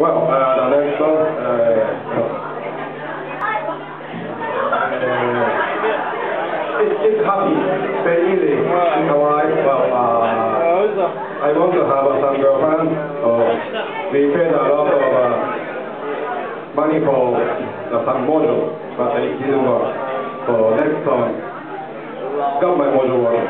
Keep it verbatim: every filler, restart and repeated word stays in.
Well, uh, the next song, uh, uh, it's, it's happy, very easy. You know why? Well, uh, I want to have uh, some girlfriend, so we paid a lot of uh, money for uh, some module, but it didn't work. So next song, got my module work.